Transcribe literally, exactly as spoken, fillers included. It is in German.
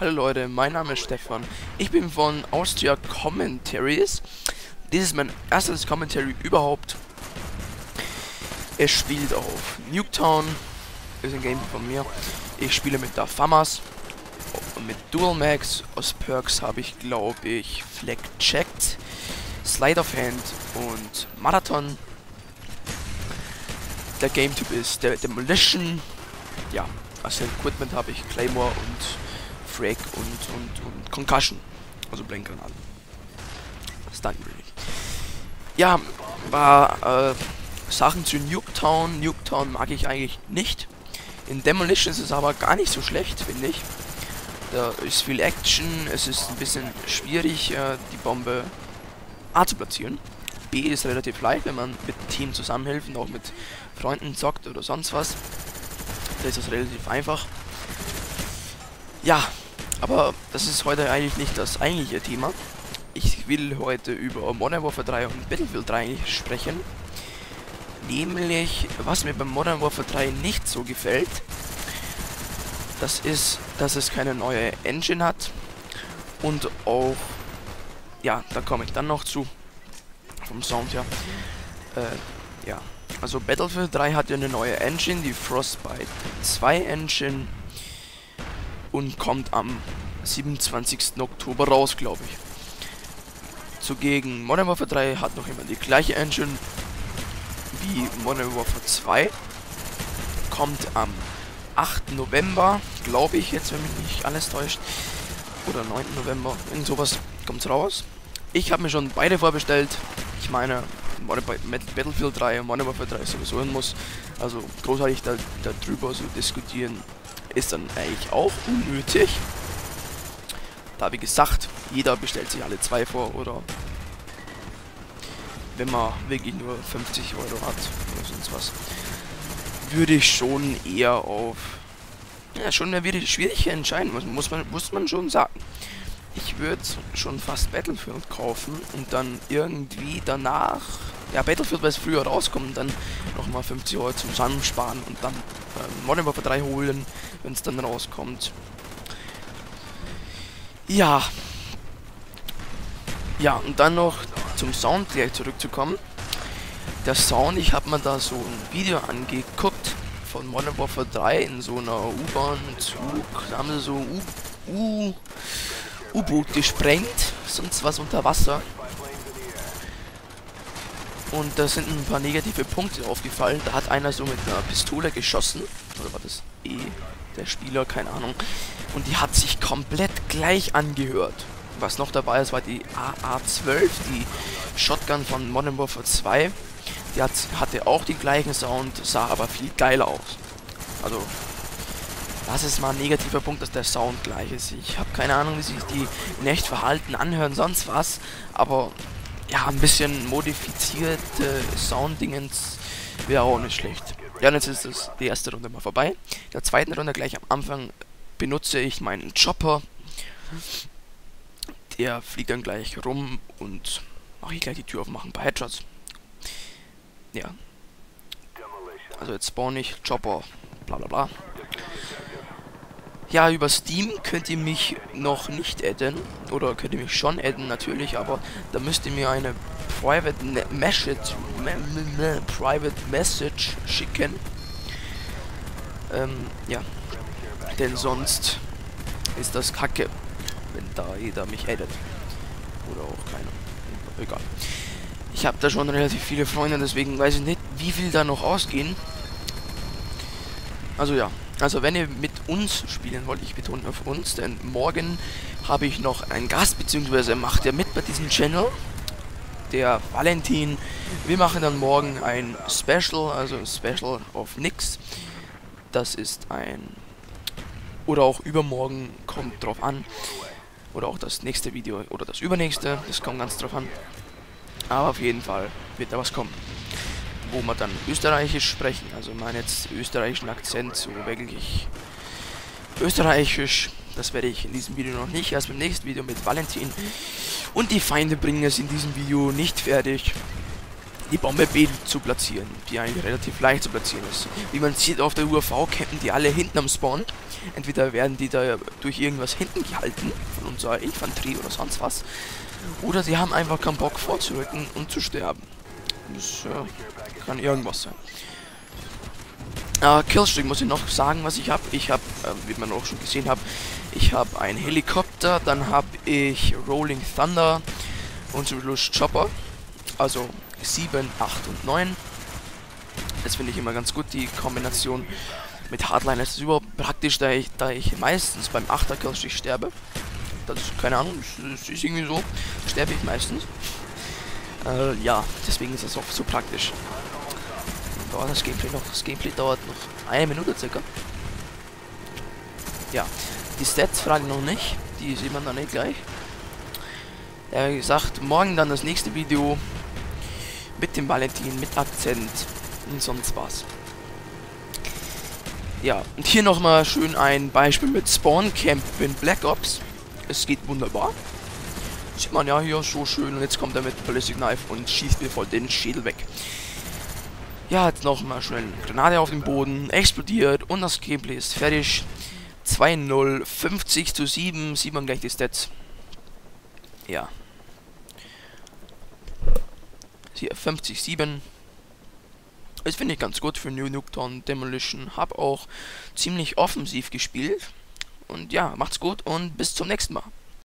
Hallo Leute, mein Name ist Stefan. Ich bin von Austria Commentaries. Dies ist mein erstes Commentary überhaupt. Es spielt auf Nuketown. Ist ein Game von mir. Ich spiele mit der Famas. Und mit Dual Mags. Aus Perks habe ich, glaube ich, Flag-checked, Slide of Hand und Marathon. Der Game-Typ ist der Demolition. Ja, als Equipment habe ich Claymore und Frag und, und, und Concussion. Also Blinkgranaten. Stun Grenade. Ja, war äh, Sachen zu Nuketown. Nuketown mag ich eigentlich nicht. In Demolition ist es aber gar nicht so schlecht, finde ich. Da ist viel Action. Es ist ein bisschen schwierig, äh, die Bombe A zu platzieren. B ist relativ leicht, wenn man mit Team zusammenhilft und auch mit Freunden zockt oder sonst was. Da ist das relativ einfach. Ja, aber das ist heute eigentlich nicht das eigentliche Thema. Ich will heute über Modern Warfare drei und Battlefield drei eigentlich sprechen. Nämlich, was mir bei Modern Warfare drei nicht so gefällt, das ist, dass es keine neue Engine hat. Und auch, ja, da komme ich dann noch zu. Vom Sound her. Äh, ja. Also Battlefield drei hat ja eine neue Engine, die Frostbite zwei Engine. Und kommt am siebenundzwanzigsten Oktober raus, glaube ich. Zugegen Modern Warfare drei hat noch immer die gleiche Engine wie Modern Warfare zwei. Kommt am achten November, glaube ich, jetzt, wenn mich nicht alles täuscht. Oder neunten November, irgend sowas kommt raus. Ich habe mir schon beide vorbestellt. Ich meine, Battlefield drei und Modern Warfare drei sowieso hin muss. Also großartig da, darüber zu diskutieren ist dann eigentlich auch unnötig. Da, wie gesagt, jeder bestellt sich alle zwei vor, oder wenn man wirklich nur fünfzig Euro hat oder sonst was, würde ich schon eher auf, ja, schon eine schwierige Entscheidung, muss man, muss man schon sagen. Ich würde schon fast Battlefield kaufen und dann irgendwie danach, ja, Battlefield, weil es früher rauskommt, dann nochmal fünfzig Euro zusammensparen und dann äh, Modern Warfare drei holen, wenn es dann rauskommt. Ja. Ja, und dann noch zum Sound gleich zurückzukommen. Der Sound, ich habe mir da so ein Video angeguckt von Modern Warfare drei in so einer U-Bahn, Zug, da haben sie so U... U U-Boot gesprengt, sonst was unter Wasser. Und da sind ein paar negative Punkte aufgefallen. Da hat einer so mit einer Pistole geschossen. Oder war das eh der Spieler? Keine Ahnung. Und die hat sich komplett gleich angehört. Was noch dabei ist, war die A A zwölf, die Shotgun von Modern Warfare zwei. Die hat, hatte auch den gleichen Sound, sah aber viel geiler aus. Also... das ist mal ein negativer Punkt, dass der Sound gleich ist. Ich habe keine Ahnung, wie sich die in echt verhalten, anhören, sonst was. Aber ja, ein bisschen modifizierte Sounddingens wäre auch nicht schlecht. Ja, und jetzt ist das die erste Runde mal vorbei. In der zweiten Runde gleich am Anfang benutze ich meinen Chopper. Der fliegt dann gleich rum und mache ich gleich die Tür aufmachen, ein paar Headshots. Ja. Also jetzt spawn ich Chopper. Bla bla bla. Ja, über Steam könnt ihr mich noch nicht adden. Oder könnt ihr mich schon adden, natürlich, aber da müsst ihr mir eine Private Message, Private Message schicken. Ähm, ja. Denn sonst ist das kacke, wenn da jeder mich addet. Oder auch keiner. Egal. Ich habe da schon relativ viele Freunde, deswegen weiß ich nicht, wie viel da noch ausgehen. Also ja. Also wenn ihr mit uns spielen wollt, ich betone auf uns, denn morgen habe ich noch einen Gast, beziehungsweise macht er mit bei diesem Channel, der Valentin. Wir machen dann morgen ein Special, also Special auf nix. Das ist ein, oder auch übermorgen, kommt drauf an, oder auch das nächste Video oder das übernächste, das kommt ganz drauf an. Aber auf jeden Fall wird da was kommen, wo wir dann österreichisch sprechen, also mein jetzt österreichischen Akzent, so wirklich österreichisch, das werde ich in diesem Video noch nicht, erst beim nächsten Video mit Valentin. Und die Feinde bringen es in diesem Video nicht fertig, die Bombe B zu platzieren, die eigentlich relativ leicht zu platzieren ist. Wie man sieht, auf der U A V campen die alle hinten am Spawn. Entweder werden die da durch irgendwas hinten gehalten, von unserer Infanterie oder sonst was, oder sie haben einfach keinen Bock vorzurücken und zu sterben. Das äh, kann irgendwas sein. Uh, Killstreak muss ich noch sagen, was ich habe. Ich habe, äh, wie man auch schon gesehen hat, ich habe einen Helikopter, dann habe ich Rolling Thunder und zum Schluss Chopper. Also sieben, acht und neun. Das finde ich immer ganz gut, die Kombination mit Hardline. Das ist überhaupt praktisch, da ich, da ich meistens beim achter Killstreak sterbe. Das ist, keine Ahnung, das ist irgendwie so, sterbe ich meistens. Äh, ja, deswegen ist das oft so praktisch. Oh, das Gameplay noch, das Gameplay dauert noch eine Minute circa. Ja, die Stats frage ich noch nicht, die sieht man dann nicht gleich. Ja, wie gesagt, morgen dann das nächste Video mit dem Valentin, mit Akzent und sonst was. Ja, und hier nochmal schön ein Beispiel mit Spawn Camp in Black Ops. Es geht wunderbar. Sieht man ja hier so schön, und jetzt kommt er mit Ballistic Knife und schießt mir voll den Schädel weg. Ja, jetzt nochmal schnell Granate auf den Boden, explodiert und das Gameplay ist fertig. zwei null, fünfzig zu sieben, sieht man gleich die Stats. Ja. Hier fünfzig zu sieben. Das finde ich ganz gut für New Nuketown, Demolition. Hab auch ziemlich offensiv gespielt. Und ja, macht's gut und bis zum nächsten Mal.